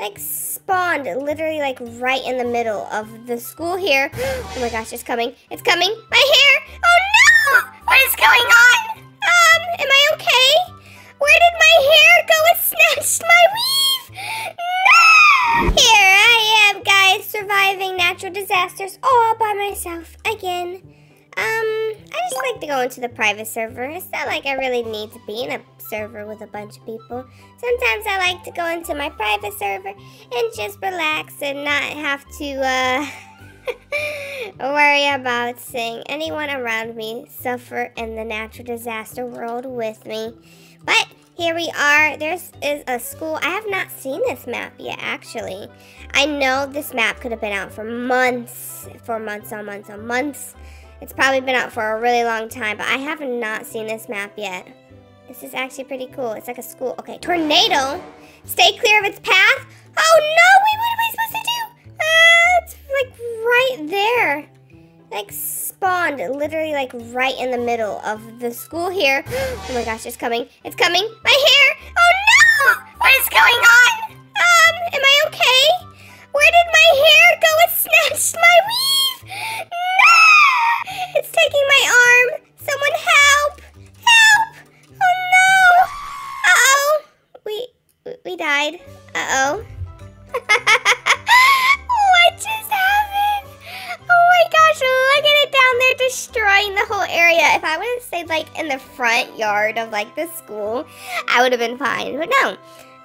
like spawned literally like right in the middle of the school here. Oh my gosh, it's coming. It's coming. My hair. Oh no! What is going on? Am I okay? Where did my hair go? It snatched my weave. No! Here I am, guys, surviving natural disasters all by myself again. I just like to go into the private server. It's not like I really need to be in a server with a bunch of people. Sometimes I like to go into my private server and just relax and not have to worry about seeing anyone around me suffer in the natural disaster world with me. But here we are. This is a school. I have not seen this map yet, actually. I know this map could have been out for months, for months. It's probably been out for a really long time, but I have not seen this map yet. This is actually pretty cool. It's like a school. Okay, tornado. Stay clear of its path. Oh no, wait, what am I supposed to do? It's like right there. Like spawned literally like right in the middle of the school here. Oh my gosh, it's coming. It's coming. My hair. Oh no, what is going on? Am I okay? Where did my hair go? It snatched my weave. No! It's taking my arm. Someone help! Help! Oh no! Uh-oh. We died. Uh-oh. What just happened? Oh my gosh, look at it down there destroying the whole area. If I would have stayed like in the front yard of like the school, I would have been fine. But no.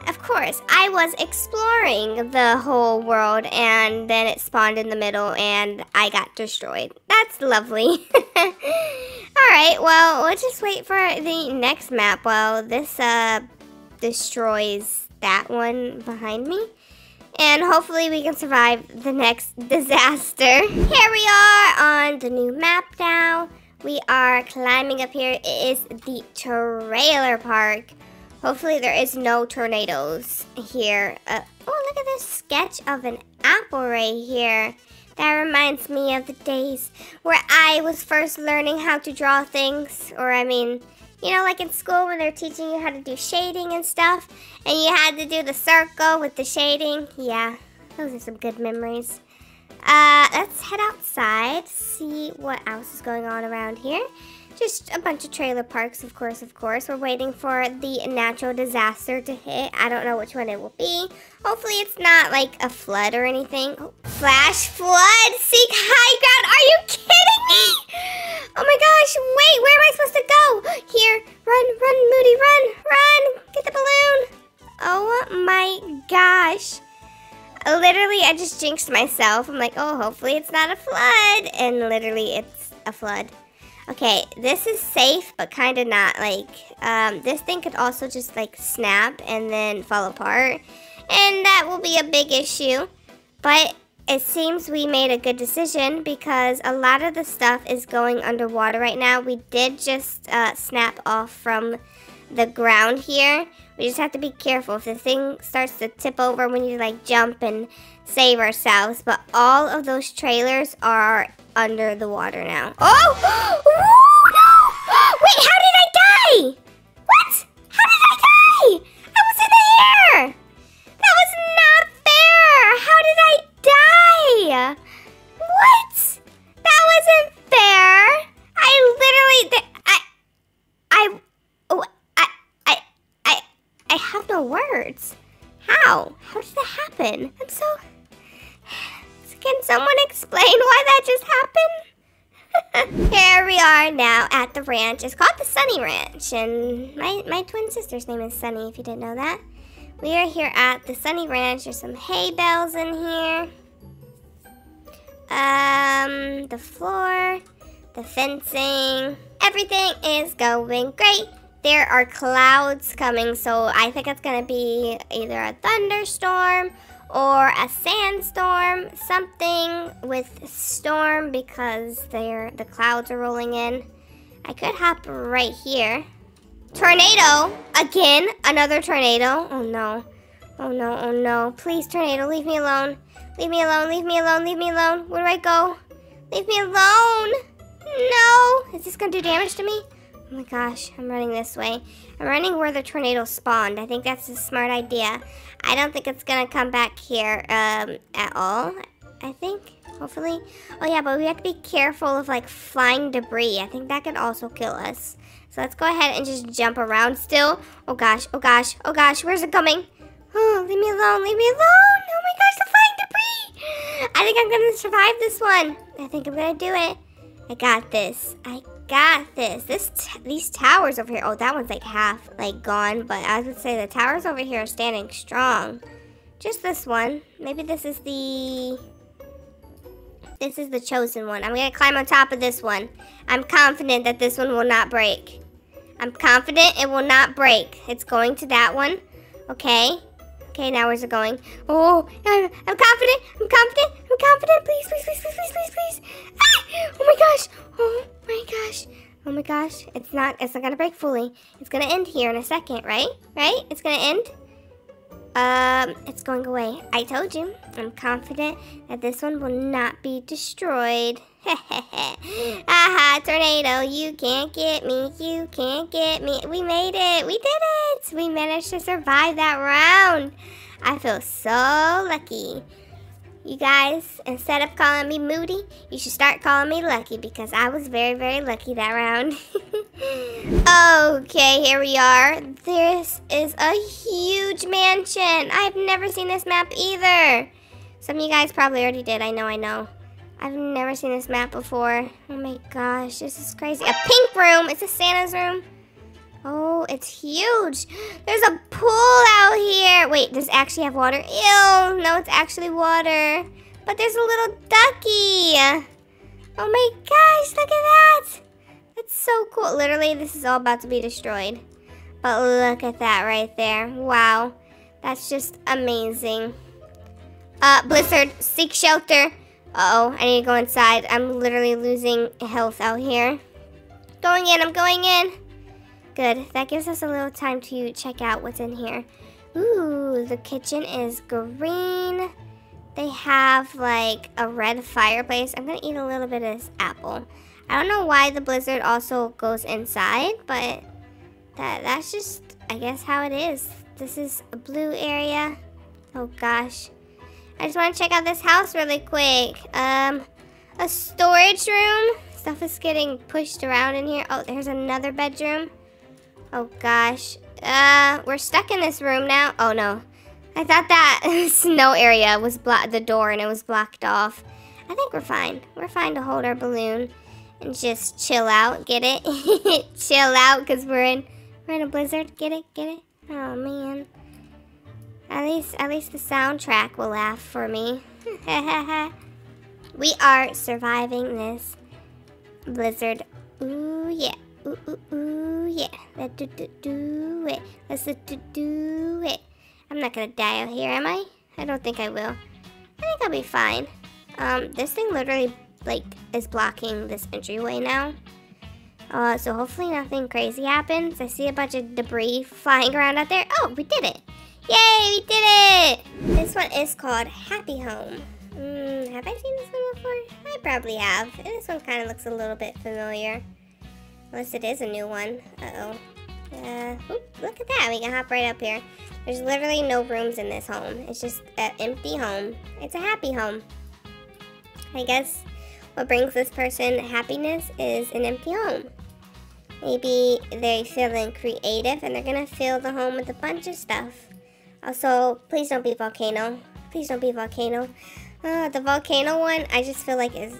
Of course, I was exploring the whole world, and then it spawned in the middle, and I got destroyed. That's lovely. Alright, well, we'll just wait for the next map while this destroys that one behind me. And hopefully we can survive the next disaster. Here we are on the new map now. We are climbing up here. It is the trailer park. Hopefully there is no tornadoes here. Oh, look at this sketch of an apple right here. That reminds me of the days where I was first learning how to draw things. Or I mean, you know, like in school when they're teaching you how to do shading and stuff. And you had to do the circle with the shading. Yeah, those are some good memories. Let's head outside, see what else is going on around here. Just a bunch of trailer parks, of course. We're waiting for the natural disaster to hit. I don't know which one it will be. Hopefully it's not like a flood or anything. Oh, flash flood, seek high ground. Are you kidding me? Oh my gosh, wait, where am I supposed to go? Here, run, Moody, run. Get the balloon. Oh my gosh. Literally, I just jinxed myself. I'm like, oh, hopefully it's not a flood. And literally, it's a flood. Okay, this is safe, but kind of not. Like, this thing could also just, like, snap and then fall apart. And that will be a big issue. But it seems we made a good decision because a lot of the stuff is going underwater right now. We did just snap off from the ground here. We just have to be careful. If the thing starts to tip over, we need to, like, jump and save ourselves. But all of those trailers are under the water now. Oh! No! Wait, how did I die? What? How did I die? I was in the air! That was not fair! How did I die? What? That wasn't fair! I literally... I have no words. How? How did that happen? I'm so... Can someone explain why that just happened? Here we are now at the ranch. It's called the Sunny Ranch, and my twin sister's name is Sunny, if you didn't know that. We are here at the Sunny Ranch. There's some hay bales in here. The floor, the fencing. Everything is going great. There are clouds coming, so I think it's gonna be either a thunderstorm or a sandstorm, something with storm because the clouds are rolling in. I could hop right here. Tornado, again, another tornado. Oh no, oh no, oh no. Please, tornado, leave me alone. Leave me alone, leave me alone, leave me alone. Where do I go? Leave me alone. No, is this gonna do damage to me? Oh my gosh, I'm running this way. I'm running where the tornado spawned. I think that's a smart idea. I don't think it's gonna come back here at all, I think. Hopefully. Oh yeah, but we have to be careful of like flying debris. I think that could also kill us. So let's go ahead and just jump around still. Oh gosh, oh gosh, oh gosh, where's it coming? Oh, leave me alone, leave me alone. Oh my gosh, the flying debris. I think I'm gonna survive this one. I think I'm gonna do it. I got this. I got this. These towers over here. Oh, that one's like half like gone, but I would say the towers over here are standing strong. Just this one. Maybe this is the... this is the chosen one. I'm gonna climb on top of this one. I'm confident that this one will not break. I'm confident it will not break. It's going to that one. Okay. Okay, now where's it going? Oh, I'm confident. I'm confident. I'm confident. Please, please, please, please, please, please, please. Ah! Oh my gosh. Oh my gosh. Oh my gosh. It's not gonna break fully. It's gonna end here in a second, right? Right? It's gonna end. It's going away. I told you. I'm confident that this one will not be destroyed. Aha, tornado, you can't get me. You can't get me. We made it. We did it. We managed to survive that round. I feel so lucky. You guys, instead of calling me Moody, you should start calling me Lucky, because I was very, very lucky that round. Okay, here we are. This is a huge mansion. I've never seen this map either. Some of you guys probably already did. I know, I know. I've never seen this map before. Oh my gosh, this is crazy. A pink room. It's a Santa's room. Oh, it's huge. There's a pool out here. Wait, does it actually have water? Ew, no, it's actually water. But there's a little ducky. Oh my gosh, look at that. That's so cool. Literally, this is all about to be destroyed. But look at that right there. Wow, that's just amazing. Blizzard, seek shelter. Uh-oh, I need to go inside. I'm literally losing health out here. Going in, I'm going in. Good, that gives us a little time to check out what's in here. Ooh, the kitchen is green. They have like a red fireplace. I'm gonna eat a little bit of this apple. I don't know why the blizzard also goes inside, but that's just, I guess, how it is. This is a blue area. Oh gosh. I just wanna check out this house really quick. A storage room. Stuff is getting pushed around in here. Oh, there's another bedroom. Oh gosh, we're stuck in this room now. Oh no, I thought that snow area was the door and it was blocked off. I think we're fine. We're fine to hold our balloon and just chill out. Get it? Chill out, cause we're in a blizzard. Get it? Get it? Oh man. At least the soundtrack will laugh for me. We are surviving this blizzard. Ooh yeah. Ooh, ooh, ooh, yeah. Let's do it. Let's do it. I'm not gonna die out here, am I? I don't think I will. I think I'll be fine. This thing literally, like, is blocking this entryway now. So hopefully nothing crazy happens. I see a bunch of debris flying around out there. Oh, we did it. Yay, we did it. This one is called Happy Home. Have I seen this one before? I probably have. And this one kind of looks a little bit familiar. Unless it is a new one. Uh-oh. Look at that. We can hop right up here. There's literally no rooms in this home. It's just an empty home. It's a happy home. I guess what brings this person happiness is an empty home. Maybe they're feeling creative and they're going to fill the home with a bunch of stuff. Also, please don't be volcano. Please don't be volcano. The volcano one, I just feel like is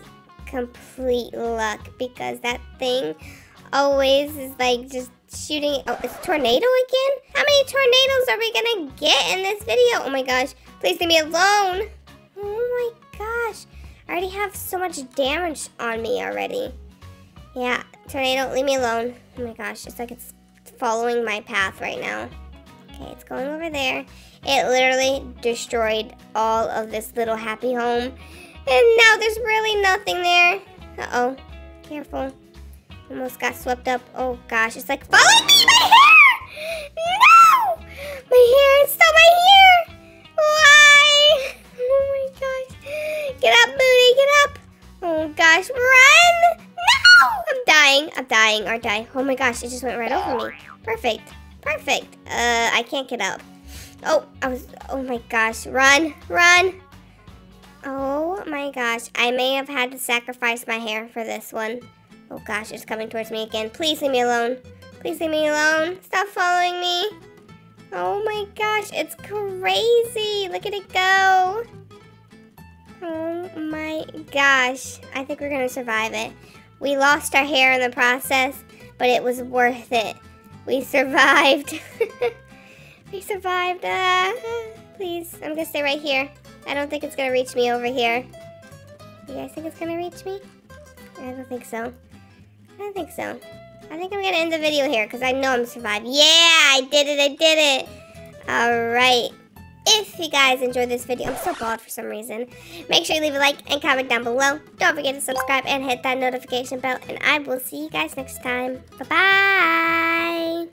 complete luck, because that thing always is like just shooting. Oh, it's tornado again? How many tornadoes are we gonna get in this video? Oh my gosh, please leave me alone. Oh my gosh, I already have so much damage on me already. Yeah, tornado, leave me alone. Oh my gosh, it's like it's following my path right now. Okay, it's going over there. It literally destroyed all of this little happy home, and now there's really nothing there. Uh-oh, careful. Almost got swept up. Oh gosh, it's like following me, my hair! No! My hair, it's still my hair! Why? Oh my gosh. Get up, Moody, get up! Oh gosh, run! No! I'm dying, I'm dying. dying, aren't I? Oh my gosh, it just went right over me. Perfect. Perfect. I can't get up. Oh, oh my gosh. Run, run. Oh my gosh. I may have had to sacrifice my hair for this one. Oh gosh, it's coming towards me again. Please leave me alone. Please leave me alone. Stop following me. Oh my gosh, it's crazy. Look at it go. Oh my gosh. I think we're gonna survive it. We lost our hair in the process, but it was worth it. We survived. We survived. Please, I'm gonna stay right here. I don't think it's gonna reach me over here. You guys think it's gonna reach me? I don't think so. I don't think so. I think I'm gonna end the video here because I know I'm survived. Yeah, I did it. I did it. All right. If you guys enjoyed this video, I'm so bald for some reason. Make sure you leave a like and comment down below. Don't forget to subscribe and hit that notification bell. And I will see you guys next time. Bye-bye.